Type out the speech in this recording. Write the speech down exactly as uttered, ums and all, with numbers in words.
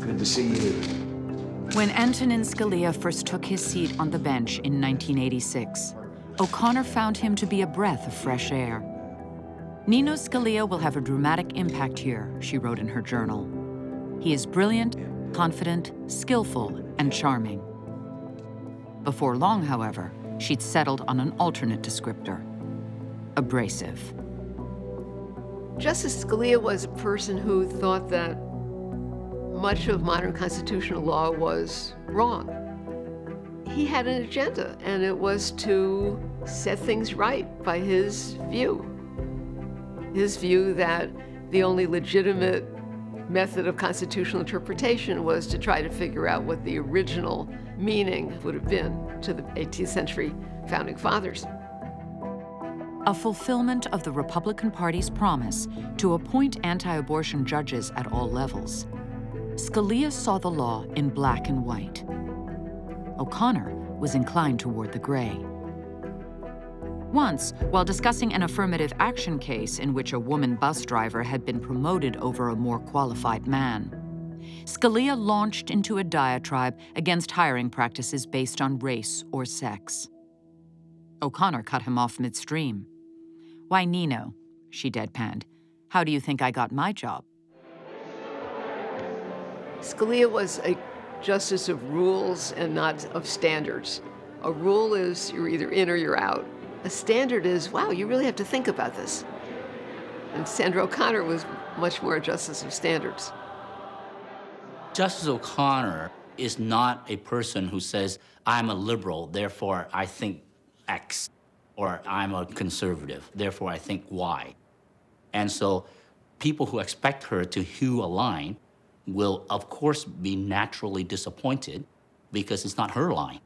Good to see you. When Antonin Scalia first took his seat on the bench in nineteen eighty-six, O'Connor found him to be a breath of fresh air. Nino Scalia will have a dramatic impact here, she wrote in her journal. He is brilliant, confident, skillful, and charming. Before long, however, she'd settled on an alternate descriptor, abrasive. Justice Scalia was a person who thought that much of modern constitutional law was wrong. He had an agenda, and it was to set things right by his view. His view that the only legitimate method of constitutional interpretation was to try to figure out what the original meaning would have been to the eighteenth century founding fathers. A fulfillment of the Republican Party's promise to appoint anti-abortion judges at all levels. Scalia saw the law in black and white. O'Connor was inclined toward the gray. Once, while discussing an affirmative action case in which a woman bus driver had been promoted over a more qualified man, Scalia launched into a diatribe against hiring practices based on race or sex. O'Connor cut him off midstream. "Why, Nino," she deadpanned, "how do you think I got my job?" Scalia was a justice of rules and not of standards. A rule is you're either in or you're out. A standard is, wow, you really have to think about this. And Sandra O'Connor was much more a justice of standards. Justice O'Connor is not a person who says, I'm a liberal, therefore I think X, or I'm a conservative, therefore I think Y. And so people who expect her to hew a line will, of course, be naturally disappointed because it's not her line.